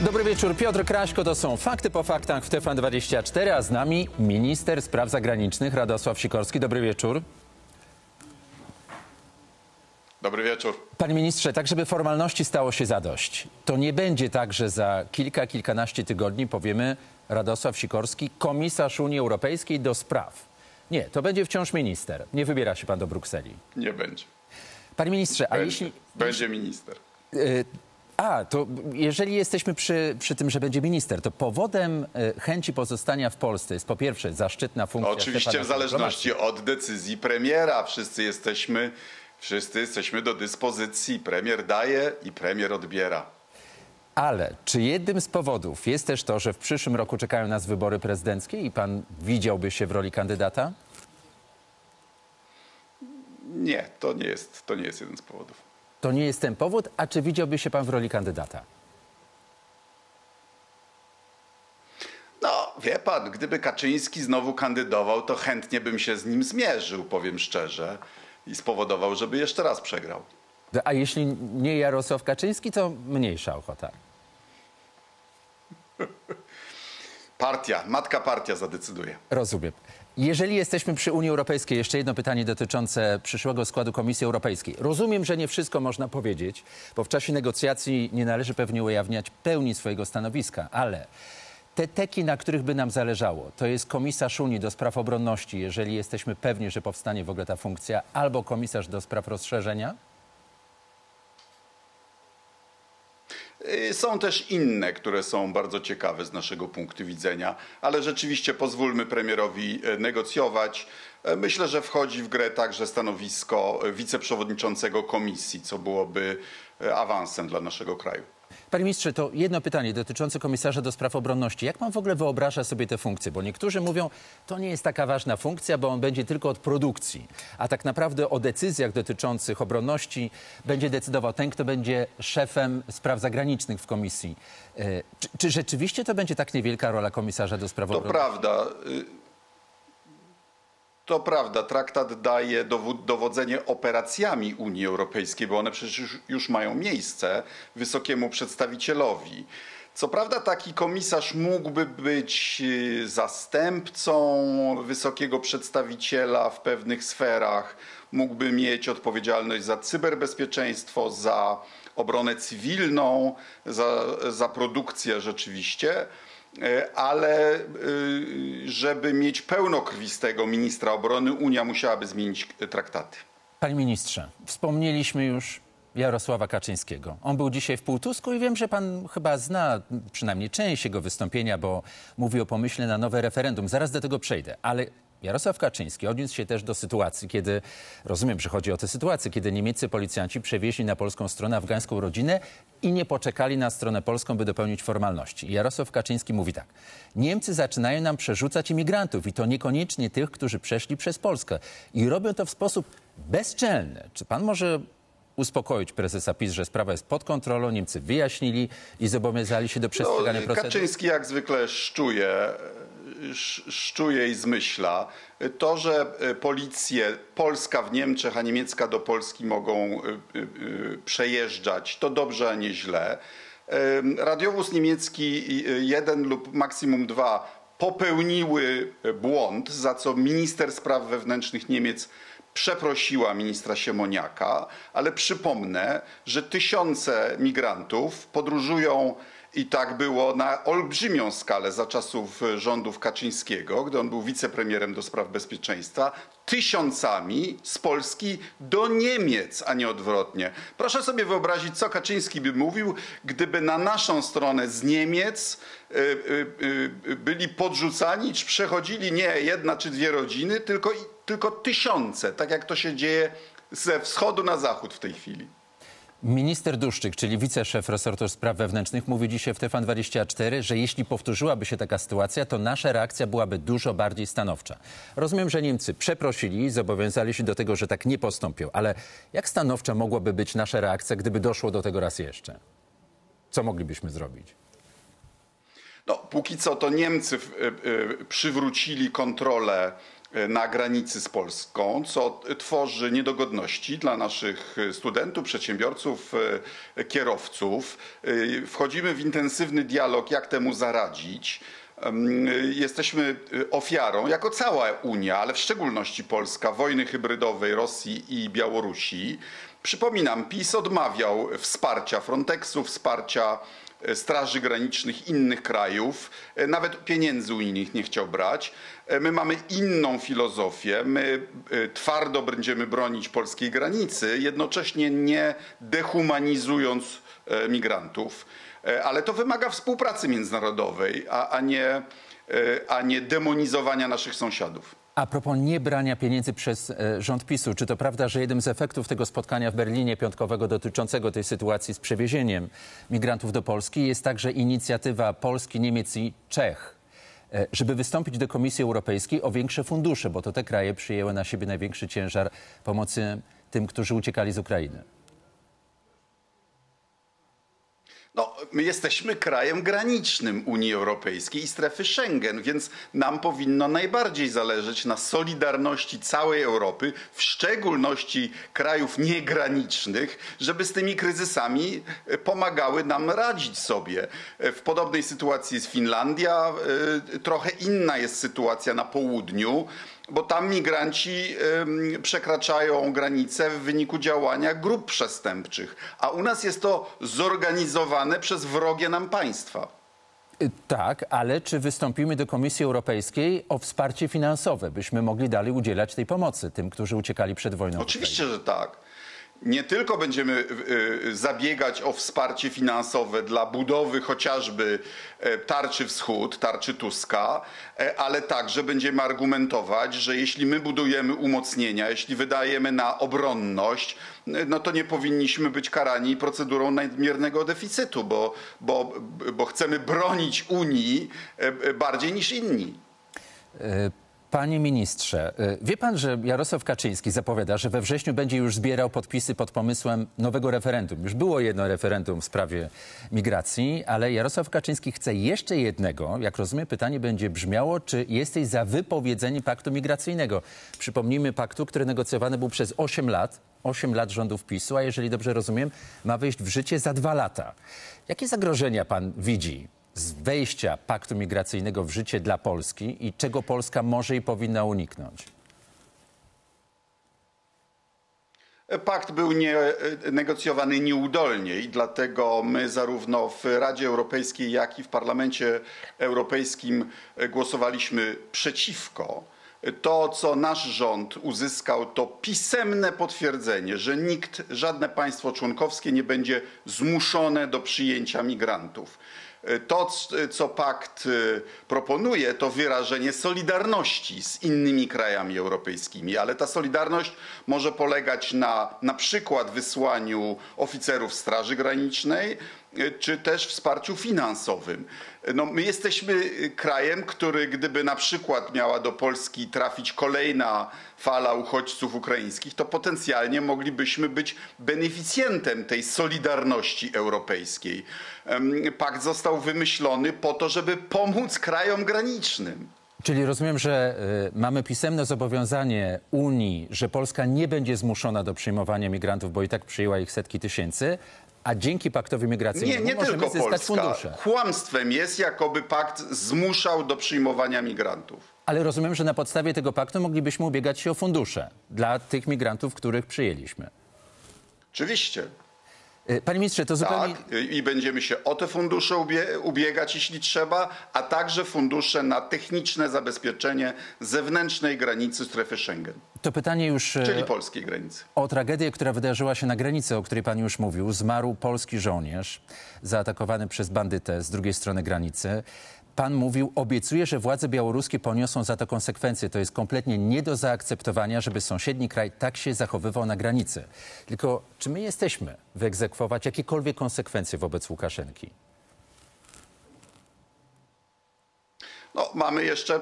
Dobry wieczór, Piotr Kraśko, to są Fakty po Faktach w TVN24, a z nami minister spraw zagranicznych Radosław Sikorski. Dobry wieczór. Dobry wieczór. Panie ministrze, tak żeby formalności stało się zadość, to nie będzie tak, że za kilkanaście tygodni powiemy Radosław Sikorski, komisarz Unii Europejskiej do spraw. Nie, to będzie wciąż minister. Nie wybiera się pan do Brukseli. Nie będzie. Panie ministrze, a będzie. Jeśli... Będzie minister. To jeżeli jesteśmy przy tym, że będzie minister, to powodem chęci pozostania w Polsce jest po pierwsze zaszczytna funkcja... Oczywiście w zależności od decyzji premiera. Wszyscy jesteśmy do dyspozycji. Premier daje i premier odbiera. Ale czy jednym z powodów jest też to, że w przyszłym roku czekają nas wybory prezydenckie i pan widziałby się w roli kandydata? Nie, to nie jest jeden z powodów. To nie jest ten powód, a czy widziałby się pan w roli kandydata? No, wie pan, gdyby Kaczyński znowu kandydował, to chętnie bym się z nim zmierzył, powiem szczerze, i spowodował, żeby jeszcze raz przegrał. A jeśli nie Jarosław Kaczyński, to mniejsza ochota. Partia, matka partia zadecyduje. Rozumiem. Jeżeli jesteśmy przy Unii Europejskiej, jeszcze jedno pytanie dotyczące przyszłego składu Komisji Europejskiej. Rozumiem, że nie wszystko można powiedzieć, bo w czasie negocjacji nie należy pewnie ujawniać pełni swojego stanowiska, ale te teki, na których by nam zależało, to jest komisarz Unii do spraw obronności, jeżeli jesteśmy pewni, że powstanie w ogóle ta funkcja, albo komisarz do spraw rozszerzenia? Są też inne, które są bardzo ciekawe z naszego punktu widzenia, ale rzeczywiście pozwólmy premierowi negocjować. Myślę, że wchodzi w grę także stanowisko wiceprzewodniczącego komisji, co byłoby awansem dla naszego kraju. Panie ministrze, to jedno pytanie dotyczące komisarza do spraw obronności. Jak pan w ogóle wyobraża sobie tę funkcję? Bo niektórzy mówią, to nie jest taka ważna funkcja, bo on będzie tylko od produkcji. A tak naprawdę o decyzjach dotyczących obronności będzie decydował ten, kto będzie szefem spraw zagranicznych w komisji. Czy rzeczywiście to będzie tak niewielka rola komisarza do spraw obronności? To prawda, traktat daje dowodzenie operacjami Unii Europejskiej, bo one przecież już mają miejsce, wysokiemu przedstawicielowi. Co prawda taki komisarz mógłby być zastępcą wysokiego przedstawiciela w pewnych sferach, mógłby mieć odpowiedzialność za cyberbezpieczeństwo, za obronę cywilną, za produkcję rzeczywiście. Ale żeby mieć pełnokrwistego ministra obrony, Unia musiałaby zmienić traktaty. Panie ministrze, wspomnieliśmy już Jarosława Kaczyńskiego. On był dzisiaj w Pułtusku i wiem, że pan chyba zna przynajmniej część jego wystąpienia, bo mówi o pomyśle na nowe referendum. Zaraz do tego przejdę, ale... Jarosław Kaczyński odniósł się też do sytuacji, kiedy, rozumiem, że chodzi o tę sytuację, kiedy niemieccy policjanci przewieźli na polską stronę afgańską rodzinę i nie poczekali na stronę polską, by dopełnić formalności. Jarosław Kaczyński mówi tak. Niemcy zaczynają nam przerzucać imigrantów i to niekoniecznie tych, którzy przeszli przez Polskę. I robią to w sposób bezczelny. Czy pan może uspokoić prezesa PiS, że sprawa jest pod kontrolą, Niemcy wyjaśnili i zobowiązali się do przestrzegania procedur? Kaczyński jak zwykle szczuje i zmyśla. To, że policje polska w Niemczech, a niemiecka do Polski mogą przejeżdżać, to dobrze, a nie źle. Radiowóz niemiecki 1 lub maksimum 2 popełniły błąd, za co minister spraw wewnętrznych Niemiec przeprosiła ministra Siemoniaka, ale przypomnę, że tysiące migrantów podróżują i tak było na olbrzymią skalę za czasów rządów Kaczyńskiego, gdy on był wicepremierem do spraw bezpieczeństwa, tysiącami z Polski do Niemiec, a nie odwrotnie. Proszę sobie wyobrazić, co Kaczyński by mówił, gdyby na naszą stronę z Niemiec byli podrzucani, czy przechodzili nie jedna czy dwie rodziny, tylko tysiące, tak jak to się dzieje ze wschodu na zachód w tej chwili. Minister Duszczyk, czyli wiceszef resortu spraw wewnętrznych, mówi dzisiaj w TVN24, że jeśli powtórzyłaby się taka sytuacja, to nasza reakcja byłaby dużo bardziej stanowcza. Rozumiem, że Niemcy przeprosili i zobowiązali się do tego, że tak nie postąpią, ale jak stanowcza mogłaby być nasza reakcja, gdyby doszło do tego raz jeszcze? Co moglibyśmy zrobić? No, póki co to Niemcy przywrócili kontrolę na granicy z Polską, co tworzy niedogodności dla naszych studentów, przedsiębiorców, kierowców. Wchodzimy w intensywny dialog, jak temu zaradzić. Jesteśmy ofiarą, jako cała Unia, ale w szczególności Polska, wojny hybrydowej Rosji i Białorusi. Przypominam, PiS odmawiał wsparcia Frontexu, wsparcia Straży Granicznych innych krajów. Nawet pieniędzy unijnych nie chciał brać. My mamy inną filozofię. My twardo będziemy bronić polskiej granicy, jednocześnie nie dehumanizując migrantów. Ale to wymaga współpracy międzynarodowej, a nie demonizowania naszych sąsiadów. A propos niebrania pieniędzy przez rząd PiS-u, czy to prawda, że jednym z efektów tego spotkania w Berlinie piątkowego dotyczącego tej sytuacji z przewiezieniem migrantów do Polski jest także inicjatywa Polski, Niemiec i Czech, żeby wystąpić do Komisji Europejskiej o większe fundusze, bo to te kraje przyjęły na siebie największy ciężar pomocy tym, którzy uciekali z Ukrainy? No, my jesteśmy krajem granicznym Unii Europejskiej i strefy Schengen, więc nam powinno najbardziej zależeć na solidarności całej Europy, w szczególności krajów niegranicznych, żeby z tymi kryzysami pomagały nam radzić sobie. W podobnej sytuacji jest Finlandia, trochę inna jest sytuacja na południu, bo tam migranci przekraczają granice w wyniku działania grup przestępczych, a u nas jest to zorganizowane przez wrogie nam państwa. Tak, ale czy wystąpimy do Komisji Europejskiej o wsparcie finansowe, byśmy mogli dalej udzielać tej pomocy tym, którzy uciekali przed wojną? Oczywiście, że tak. Nie tylko będziemy zabiegać o wsparcie finansowe dla budowy chociażby Tarczy Wschód, Tarczy Tuska, ale także będziemy argumentować, że jeśli my budujemy umocnienia, jeśli wydajemy na obronność, no to nie powinniśmy być karani procedurą nadmiernego deficytu, bo chcemy bronić Unii bardziej niż inni. Panie ministrze, wie pan, że Jarosław Kaczyński zapowiada, że we wrześniu będzie już zbierał podpisy pod pomysłem nowego referendum. Już było jedno referendum w sprawie migracji, ale Jarosław Kaczyński chce jeszcze jednego. Jak rozumiem, pytanie będzie brzmiało, czy jesteś za wypowiedzeniem paktu migracyjnego? Przypomnijmy, paktu, który negocjowany był przez 8 lat rządów PiS-u, a jeżeli dobrze rozumiem, ma wejść w życie za 2 lata. Jakie zagrożenia pan widzi z wejścia paktu migracyjnego w życie dla Polski i czego Polska może i powinna uniknąć? Pakt był negocjowany nieudolnie i dlatego my zarówno w Radzie Europejskiej, jak i w Parlamencie Europejskim głosowaliśmy przeciwko. To, co nasz rząd uzyskał, to pisemne potwierdzenie, że nikt, żadne państwo członkowskie nie będzie zmuszone do przyjęcia migrantów. To, co pakt proponuje, to wyrażenie solidarności z innymi krajami europejskimi, ale ta solidarność może polegać na przykład wysłaniu oficerów Straży Granicznej, czy też wsparciu finansowym. No, my jesteśmy krajem, który gdyby na przykład miała do Polski trafić kolejna fala uchodźców ukraińskich, to potencjalnie moglibyśmy być beneficjentem tej solidarności europejskiej. Pakt został wymyślony po to, żeby pomóc krajom granicznym. Czyli rozumiem, że mamy pisemne zobowiązanie Unii, że Polska nie będzie zmuszona do przyjmowania migrantów, bo i tak przyjęła ich setki tysięcy, a dzięki paktowi migracyjnemu nie możemy tylko zyskać fundusze. Kłamstwem jest, jakoby pakt zmuszał do przyjmowania migrantów. Ale rozumiem, że na podstawie tego paktu moglibyśmy ubiegać się o fundusze dla tych migrantów, których przyjęliśmy. Oczywiście. Panie ministrze, to zupełnie... Tak, i będziemy się o te fundusze ubiegać, jeśli trzeba, a także fundusze na techniczne zabezpieczenie zewnętrznej granicy strefy Schengen. To pytanie już... Czyli polskiej granicy. O tragedię, która wydarzyła się na granicy, o której pan już mówił. Zmarł polski żołnierz zaatakowany przez bandytę z drugiej strony granicy. Pan mówił, obiecuje, że władze białoruskie poniosą za to konsekwencje. To jest kompletnie nie do zaakceptowania, żeby sąsiedni kraj tak się zachowywał na granicy. Tylko czy my jesteśmy wyegzekwować jakiekolwiek konsekwencje wobec Łukaszenki? No, mamy jeszcze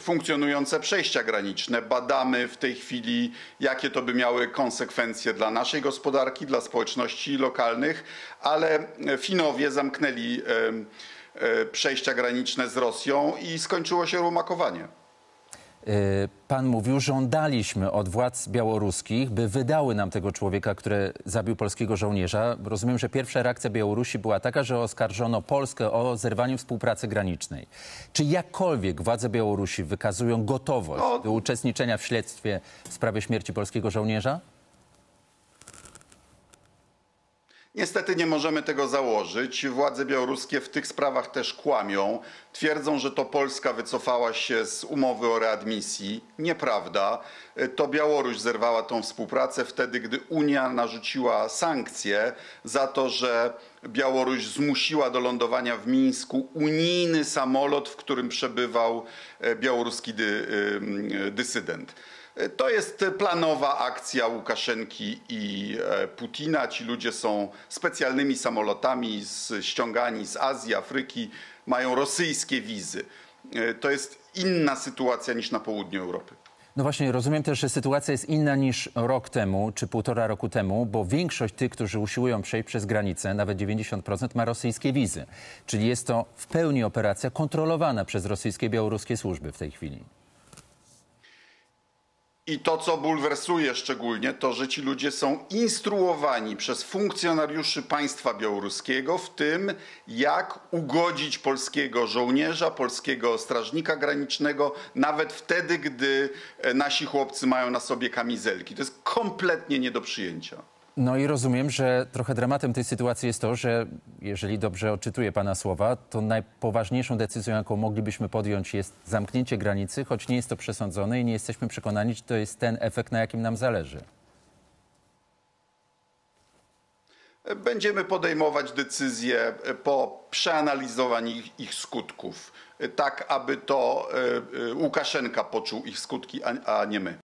funkcjonujące przejścia graniczne. Badamy w tej chwili, jakie to by miały konsekwencje dla naszej gospodarki, dla społeczności lokalnych, ale Finowie zamknęli przejścia graniczne z Rosją i skończyło się rumakowanie. Pan mówił, żądaliśmy od władz białoruskich, by wydały nam tego człowieka, który zabił polskiego żołnierza. Rozumiem, że pierwsza reakcja Białorusi była taka, że oskarżono Polskę o zerwanie współpracy granicznej. Czy jakkolwiek władze Białorusi wykazują gotowość do uczestniczenia w śledztwie w sprawie śmierci polskiego żołnierza? Niestety nie możemy tego założyć. Władze białoruskie w tych sprawach też kłamią. Twierdzą, że to Polska wycofała się z umowy o readmisji. Nieprawda. To Białoruś zerwała tą współpracę wtedy, gdy Unia narzuciła sankcje za to, że Białoruś zmusiła do lądowania w Mińsku unijny samolot, w którym przebywał białoruski dysydent. To jest planowa akcja Łukaszenki i Putina. Ci ludzie są specjalnymi samolotami ściągani z Azji, Afryki, mają rosyjskie wizy. To jest inna sytuacja niż na południu Europy. No właśnie, rozumiem też, że sytuacja jest inna niż rok temu czy półtora roku temu, bo większość tych, którzy usiłują przejść przez granicę, nawet 90%, ma rosyjskie wizy. Czyli jest to w pełni operacja kontrolowana przez rosyjskie i białoruskie służby w tej chwili. I to, co bulwersuje szczególnie, to, że ci ludzie są instruowani przez funkcjonariuszy państwa białoruskiego w tym, jak ugodzić polskiego żołnierza, polskiego strażnika granicznego, nawet wtedy, gdy nasi chłopcy mają na sobie kamizelki. To jest kompletnie nie do przyjęcia. No i rozumiem, że trochę dramatem tej sytuacji jest to, że jeżeli dobrze odczytuję pana słowa, to najpoważniejszą decyzją, jaką moglibyśmy podjąć, jest zamknięcie granicy, choć nie jest to przesądzone i nie jesteśmy przekonani, czy to jest ten efekt, na jakim nam zależy. Będziemy podejmować decyzje po przeanalizowaniu ich skutków, tak aby to Łukaszenka poczuł ich skutki, a nie my.